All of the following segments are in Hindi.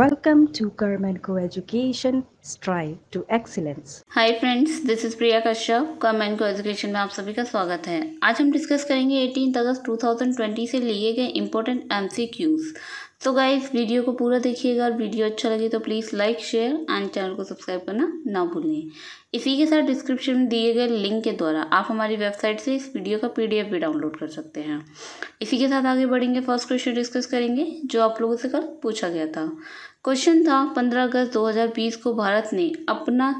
Welcome to Karma & Co Education, strive to excellence. Hi friends, this is Priya Kashyap. Karma & Co Education में आप सभी का स्वागत है। आज हम डिस्कस करेंगे 18 अगस्त 2020 से लिए गए इम्पोर्टेंट MCQs। तो गाइस वीडियो को पूरा देखिएगा और वीडियो अच्छा लगे तो please like, share and channel को सब्सक्राइब करना ना भूलें। इसी के साथ डिस्क्रिप्शन में दिए गए लिंक के द्वारा आप हमारी वेबसाइट से इस वीडियो का PDF भी डाउनलोड कर सकते हैं। इसी के साथ आगे बढ़ेंगे, फर्स्ट क्वेश्चन डिस्कस करेंगे जो आप लोगों से कल पूछा गया था। क्वेश्चन था 15 अगस्त 2020 को भारत ने अपना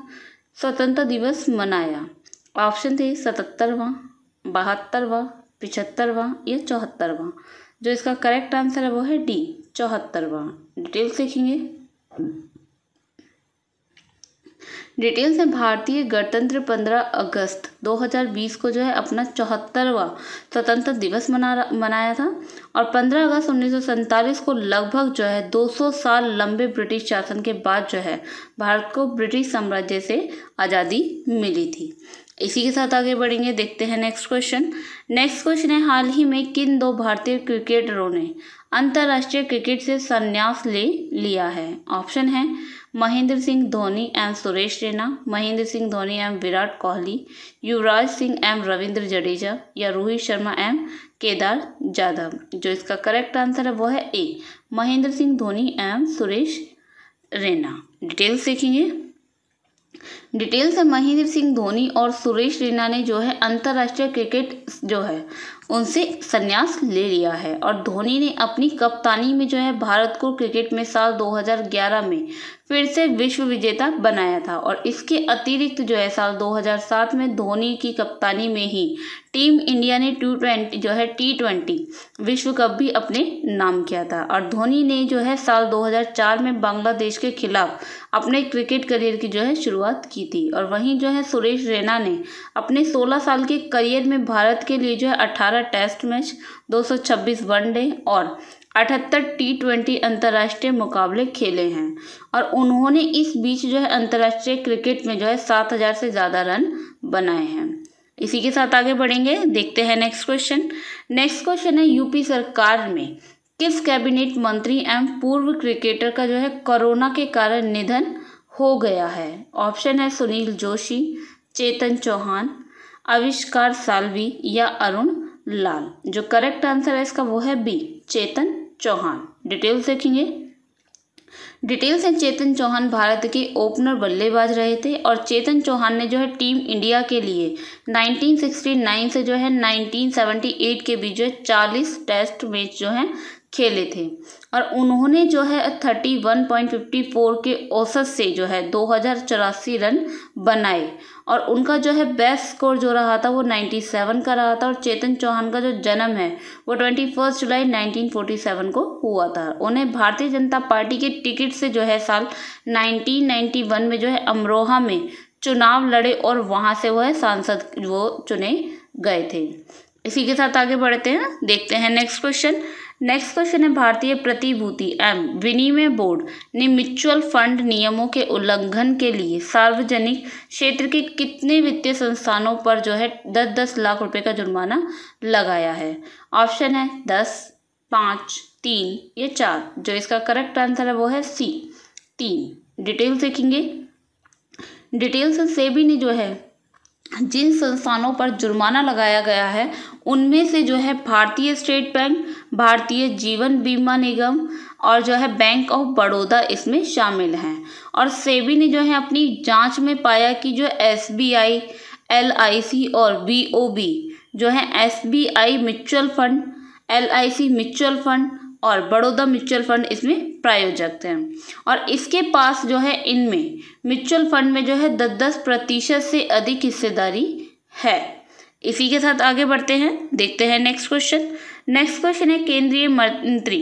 स्वतंत्रता दिवस मनाया। ऑप्शन थे 77वां, 72वां, 75वां या 74वां। जो इसका करेक्ट आंसर है वो है डी 74वां। डिटेल्स देखेंगे। डिटेल्स है भारतीय गणतंत्र 15 अगस्त 2020 को जो है अपना 74वां स्वतंत्रता दिवस मनाया था और 15 अगस्त 1947 को लगभग जो है 200 साल लंबे ब्रिटिश शासन के बाद जो है भारत को ब्रिटिश साम्राज्य से आज़ादी मिली थी। इसी के साथ आगे बढ़ेंगे, देखते हैं नेक्स्ट क्वेश्चन। नेक्स्ट क्वेश्चन है हाल ही में किन दो भारतीय क्रिकेटरों ने अंतर्राष्ट्रीय क्रिकेट से संन्यास ले लिया है। ऑप्शन है महेंद्र सिंह धोनी एवं सुरेश रैना, महेंद्र सिंह धोनी एवं विराट कोहली, युवराज सिंह एवं रविंद्र जडेजा या रोहित शर्मा एवं केदार जाधव। जो इसका करेक्ट आंसर है वो है ए महेंद्र सिंह धोनी एवं सुरेश रैना। डिटेल्स देखेंगे। डिटेल्स है महेंद्र सिंह धोनी और सुरेश रैना ने जो है अंतर्राष्ट्रीय क्रिकेट जो है उनसे संन्यास ले लिया है और धोनी ने अपनी कप्तानी में जो है भारत को क्रिकेट में साल 2011 में फिर से विश्व विजेता बनाया था और इसके अतिरिक्त जो है साल 2007 में धोनी की कप्तानी में ही टीम इंडिया ने टी20 विश्व कप भी अपने नाम किया था और धोनी ने जो है साल 2004 में बांग्लादेश के खिलाफ अपने क्रिकेट करियर की जो है शुरुआत की थी और वहीं जो है सुरेश रैना ने अपने 16 साल के करियर में भारत के लिए जो है 18 टेस्ट मैच, 226 वनडे और 78 T20 अंतर्राष्ट्रीय मुकाबले खेले हैं और उन्होंने इस बीच जो है अंतर्राष्ट्रीय क्रिकेट में जो है 7000 से ज़्यादा रन बनाए हैं। इसी के साथ आगे बढ़ेंगे, देखते हैं नेक्स्ट क्वेश्चन। नेक्स्ट क्वेश्चन है यूपी सरकार में किस कैबिनेट मंत्री एवं पूर्व क्रिकेटर का जो है कोरोना के कारण निधन हो गया है। ऑप्शन है सुनील जोशी, चेतन चौहान, आविष्कार सालवी या अरुण लाल। जो करेक्ट आंसर है इसका वो है बी चेतन चौहान। डिटेल्स देखेंगे। डिटेल्स हैं चेतन चौहान भारत के ओपनर बल्लेबाज रहे थे और चेतन चौहान ने जो है टीम इंडिया के लिए 1969 से जो है 1978 के बीच जो है 40 टेस्ट मैच जो है खेले थे और उन्होंने जो है 31.54 के औसत से जो है 2084 रन बनाए और उनका जो है बेस्ट स्कोर जो रहा था वो 97 का रहा था और चेतन चौहान का जो जन्म है वो 21 जुलाई 1947 को हुआ था। उन्हें भारतीय जनता पार्टी के टिकट से जो है साल 1991 में जो है अमरोहा में चुनाव लड़े और वहाँ से वह सांसद वो चुने गए थे। इसी के साथ आगे बढ़ते हैं, देखते हैं नेक्स्ट क्वेश्चन। नेक्स्ट क्वेश्चन है भारतीय प्रतिभूति एवं विनिमय बोर्ड ने म्यूचुअल फंड नियमों के उल्लंघन के लिए सार्वजनिक क्षेत्र के कितने वित्तीय संस्थानों पर जो है 10-10 लाख रुपए का जुर्माना लगाया है। ऑप्शन है 10, 5, 3 या 4। जो इसका करेक्ट आंसर है वो है सी 3। डिटेल्स देखेंगे। डिटेल्स सेबी ने जो है जिन संस्थानों पर जुर्माना लगाया गया है उनमें से जो है भारतीय स्टेट बैंक, भारतीय जीवन बीमा निगम और जो है बैंक ऑफ बड़ौदा इसमें शामिल हैं और सेबी ने जो है अपनी जांच में पाया कि जो SBI, LIC और BOB जो है SBI mutual fund, LIC mutual fund और बड़ौदा म्यूचुअल फंड इसमें प्रायोजक हैं और इसके पास जो है इनमें म्यूचुअल फंड में जो है 10-10% से अधिक हिस्सेदारी है। इसी के साथ आगे बढ़ते हैं, देखते हैं नेक्स्ट क्वेश्चन। नेक्स्ट क्वेश्चन है केंद्रीय मंत्री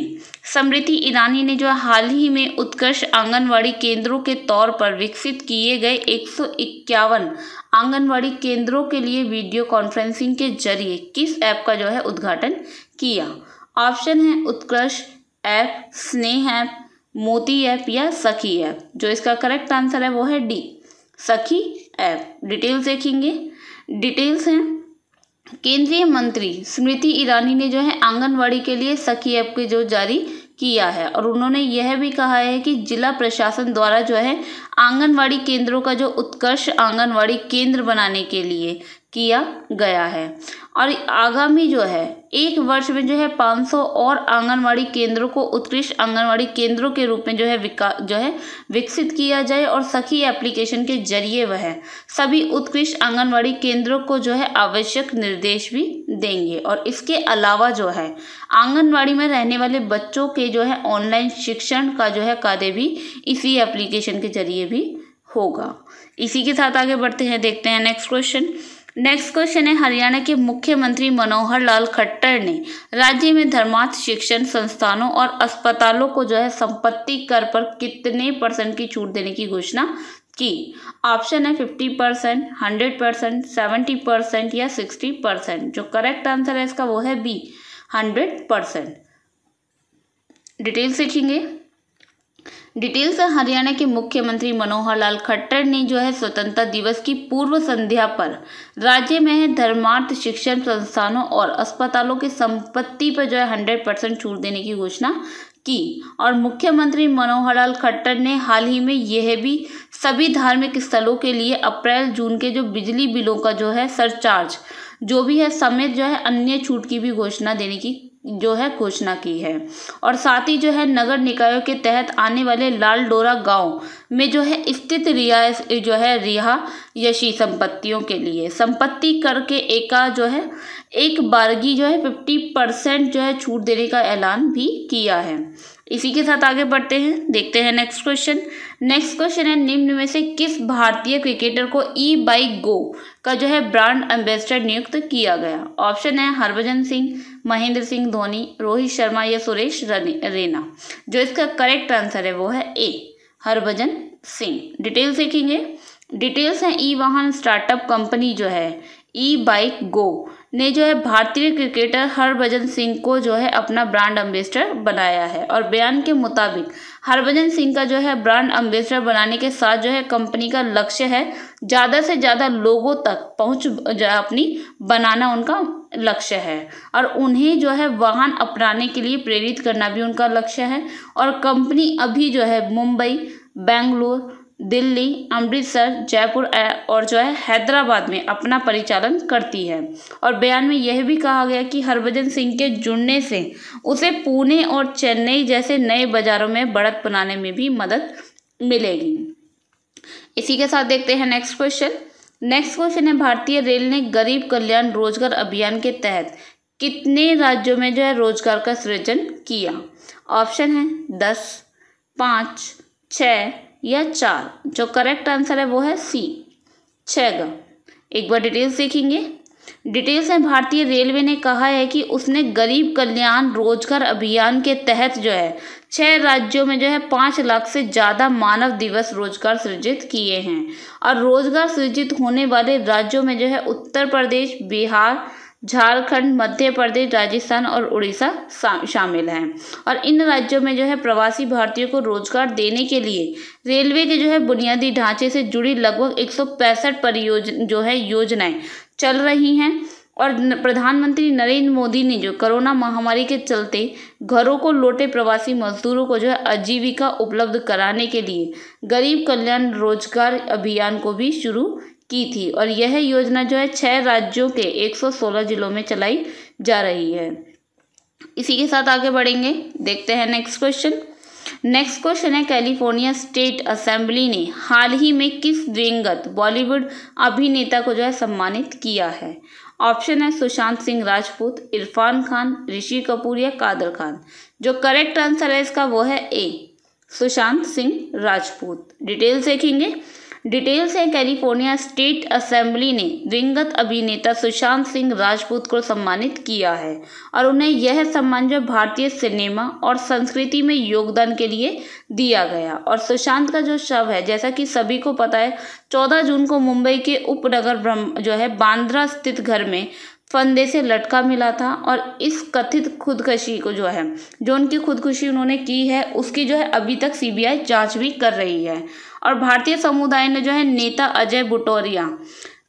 स्मृति ईरानी ने जो हाल ही में उत्कर्ष आंगनवाड़ी केंद्रों के तौर पर विकसित किए गए 151 आंगनवाड़ी केंद्रों के लिए वीडियो कॉन्फ्रेंसिंग के जरिए किस ऐप का जो है उद्घाटन किया। ऑप्शन है Utkarsh app, Sneh app, Moti app या सखी ऐप। जो इसका करेक्ट आंसर है वो है डी सखी ऐप। डिटेल्स देखेंगे। डिटेल्स हैं केंद्रीय मंत्री स्मृति ईरानी ने जो है आंगनवाड़ी के लिए सखी ऐप के जो जारी किया है। और उन्होंने यह भी कहा है कि जिला प्रशासन द्वारा जो है आंगनवाड़ी केंद्रों का जो उत्कर्ष आंगनवाड़ी केंद्र बनाने के लिए किया गया है और आगामी जो है 1 वर्ष में जो है 500 और आंगनवाड़ी केंद्रों को उत्कृष्ट आंगनवाड़ी केंद्रों के रूप में जो है विकसित किया जाए और सखी एप्लीकेशन के जरिए वह सभी उत्कृष्ट आंगनवाड़ी केंद्रों को जो है आवश्यक निर्देश भी देंगे। और इसके अलावा जो है आंगनवाड़ी में रहने वाले बच्चों के जो है ऑनलाइन शिक्षण का जो है कार्य भी इसी एप्लीकेशन के जरिए भी होगा। इसी के साथ आगे बढ़ते हैं, देखते हैं नेक्स्ट क्वेश्चन। नेक्स्ट क्वेश्चन है हरियाणा के मुख्यमंत्री मनोहर लाल खट्टर ने राज्य में धर्मार्थ शिक्षण संस्थानों और अस्पतालों को जो है संपत्ति कर पर कितने % की छूट देने की घोषणा की। ऑप्शन है 50%, 100%, 70% या 60%। जो करेक्ट आंसर है इसका वो है बी 100%। डिटेल सीखेंगे। डिटेल्स हरियाणा के मुख्यमंत्री मनोहर लाल खट्टर ने जो है स्वतंत्रता दिवस की पूर्व संध्या पर राज्य में धर्मार्थ शिक्षण संस्थानों और अस्पतालों की संपत्ति पर जो है 100% छूट देने की घोषणा की। और मुख्यमंत्री मनोहर लाल खट्टर ने हाल ही में यह भी सभी धार्मिक स्थलों के लिए अप्रैल जून के जो बिजली बिलों का जो है सरचार्ज जो भी है समेत जो है अन्य छूट की भी घोषणा देने की जो है घोषणा की है। और साथ ही जो है नगर निकायों के तहत आने वाले लाल डोरा गांव में जो है स्थित रिहायशी संपत्तियों के लिए संपत्ति कर के एक बारगी जो है 50% जो है छूट देने का ऐलान भी किया है। इसी के साथ आगे बढ़ते हैं, देखते हैं नेक्स्ट क्वेश्चन। नेक्स्ट क्वेश्चन है निम्न में से किस भारतीय क्रिकेटर को e-bike Go का जो है ब्रांड एम्बेसडर नियुक्त किया गया। ऑप्शन है हरभजन सिंह, महेंद्र सिंह धोनी, रोहित शर्मा या सुरेश रैना। जो इसका करेक्ट आंसर है वो है ए हरभजन सिंह। डिटेल देखेंगे। डिटेल्स हैं ई वाहन स्टार्टअप कंपनी जो है e-bike Go ने जो है भारतीय क्रिकेटर हरभजन सिंह को जो है अपना ब्रांड एम्बेसडर बनाया है। और बयान के मुताबिक हरभजन सिंह का जो है ब्रांड एम्बेसडर बनाने के साथ जो है कंपनी का लक्ष्य है ज़्यादा से ज़्यादा लोगों तक पहुंच अपनी बनाना उनका लक्ष्य है और उन्हें जो है वाहन अपनाने के लिए प्रेरित करना भी उनका लक्ष्य है। और कंपनी अभी जो है मुंबई, बेंगलोर, दिल्ली, अमृतसर, जयपुर और जो है हैदराबाद में अपना परिचालन करती है। और बयान में यह भी कहा गया कि हरभजन सिंह के जुड़ने से उसे पुणे और चेन्नई जैसे नए बाज़ारों में बढ़त बनाने में भी मदद मिलेगी। इसी के साथ देखते हैं नेक्स्ट क्वेश्चन। नेक्स्ट क्वेश्चन है भारतीय रेल ने गरीब कल्याण रोजगार अभियान के तहत कितने राज्यों में जो है रोजगार का सृजन किया। ऑप्शन है 10, 5, 6 या 4। जो करेक्ट आंसर है वो है सी 6 का। एक बार डिटेल्स देखेंगे। डिटेल्स में भारतीय रेलवे ने कहा है कि उसने गरीब कल्याण रोजगार अभियान के तहत जो है 6 राज्यों में जो है 5 लाख से ज़्यादा मानव दिवस रोजगार सृजित किए हैं। और रोजगार सृजित होने वाले राज्यों में जो है उत्तर प्रदेश, बिहार, झारखंड, मध्य प्रदेश, राजस्थान और उड़ीसा शामिल हैं। और इन राज्यों में जो है प्रवासी भारतीयों को रोजगार देने के लिए रेलवे के जो है बुनियादी ढांचे से जुड़ी लगभग 165 योजनाएं चल रही हैं। और प्रधानमंत्री नरेंद्र मोदी ने जो कोरोना महामारी के चलते घरों को लौटे प्रवासी मजदूरों को जो है आजीविका उपलब्ध कराने के लिए गरीब कल्याण रोजगार अभियान को भी शुरू की थी। और यह योजना जो है 6 राज्यों के 116 जिलों में चलाई जा रही है। इसी के साथ आगे बढ़ेंगे, देखते हैं नेक्स्ट क्वेश्चन। नेक्स्ट क्वेश्चन है कैलिफोर्निया स्टेट असेंबली ने हाल ही में किस दिवंगत बॉलीवुड अभिनेता को जो है सम्मानित किया है। ऑप्शन है सुशांत सिंह राजपूत, इरफान खान, ऋषि कपूर या कादर खान। जो करेक्ट आंसर है इसका वो है ए सुशांत सिंह राजपूत। डिटेल्स देखेंगे। डिटेल्स है कैलिफोर्निया स्टेट असेंबली ने दिवंगत अभिनेता सुशांत सिंह राजपूत को सम्मानित किया है। और उन्हें यह सम्मान जो भारतीय सिनेमा और संस्कृति में योगदान के लिए दिया गया। और सुशांत का जो शव है जैसा कि सभी को पता है 14 जून को मुंबई के उपनगर जो है बांद्रा स्थित घर में फंदे से लटका मिला था। और इस कथित खुदकुशी को जो है जो उनकी खुदकुशी उन्होंने की है उसकी जो है अभी तक सीबीआई जांच भी कर रही है। और भारतीय समुदाय ने जो है नेता अजय बुटोरिया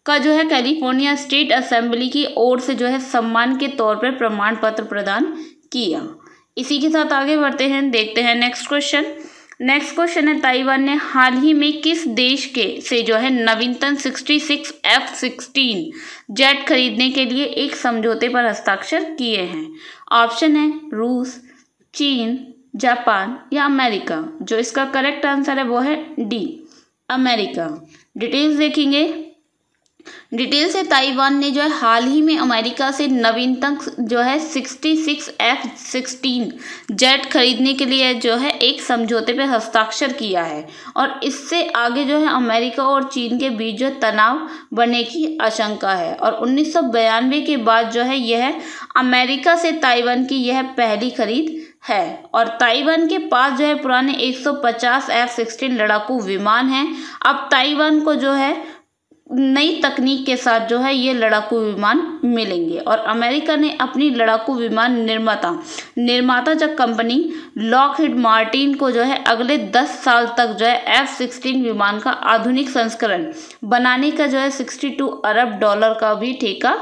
का जो है कैलिफोर्निया स्टेट असेंबली की ओर से जो है सम्मान के तौर पर प्रमाण पत्र प्रदान किया। इसी के साथ आगे बढ़ते हैं, देखते हैं नेक्स्ट क्वेश्चन। नेक्स्ट क्वेश्चन है, ताइवान ने हाल ही में किस देश के से जो है नवीनतम 66 F-16 जेट खरीदने के लिए एक समझौते पर हस्ताक्षर किए हैं? ऑप्शन है रूस, चीन, जापान या अमेरिका। जो इसका करेक्ट आंसर है वो है डी, अमेरिका। डिटेल्स देखेंगे। डिटेल्स है, ताइवान ने जो है हाल ही में अमेरिका से नवीनतम जो है 66 F-16 जेट खरीदने के लिए जो है एक समझौते पर हस्ताक्षर किया है और इससे आगे जो है अमेरिका और चीन के बीच जो तनाव बढ़ने की आशंका है। और 1992 के बाद जो है यह अमेरिका से ताइवान की यह पहली खरीद है। और ताइवान के पास जो है पुराने 150 F-16 लड़ाकू विमान हैं। अब ताइवान को जो है नई तकनीक के साथ जो है ये लड़ाकू विमान मिलेंगे। और अमेरिका ने अपनी लड़ाकू विमान निर्माता जो कंपनी लॉकहीड मार्टिन को जो है अगले 10 साल तक जो है F-16 विमान का आधुनिक संस्करण बनाने का जो है $62 अरब का भी ठेका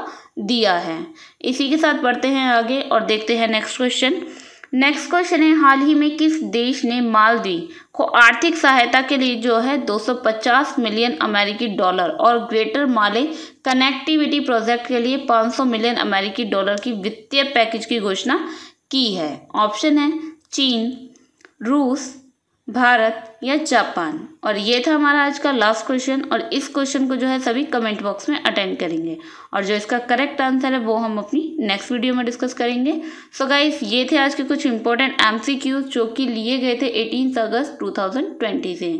दिया है। इसी के साथ पढ़ते हैं आगे और देखते हैं नेक्स्ट क्वेश्चन। नेक्स्ट क्वेश्चन है, हाल ही में किस देश ने मालदीव को आर्थिक सहायता के लिए जो है $250 मिलियन और ग्रेटर माले कनेक्टिविटी प्रोजेक्ट के लिए $500 मिलियन की वित्तीय पैकेज की घोषणा की है? ऑप्शन है चीन, रूस, भारत या जापान। और ये था हमारा आज का लास्ट क्वेश्चन। और इस क्वेश्चन को जो है सभी कमेंट बॉक्स में अटेंड करेंगे और जो इसका करेक्ट आंसर है वो हम अपनी नेक्स्ट वीडियो में डिस्कस करेंगे। सो गाइस, ये थे आज के कुछ इंपॉर्टेंट MCQs जो कि लिए गए थे 18 अगस्त 2020 से।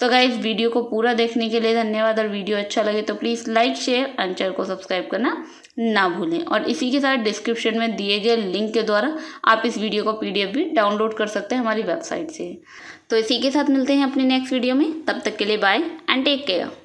सो गाइस, वीडियो को पूरा देखने के लिए धन्यवाद। और वीडियो अच्छा लगे तो please like, share and channel को सब्सक्राइब करना ना भूलें। और इसी के साथ डिस्क्रिप्शन में दिए गए लिंक के द्वारा आप इस वीडियो को PDF भी डाउनलोड कर सकते हैं हमारी वेबसाइट से। तो इसी के साथ मिलते हैं अपने नेक्स्ट वीडियो में। तब तक के लिए बाय एंड टेक केयर।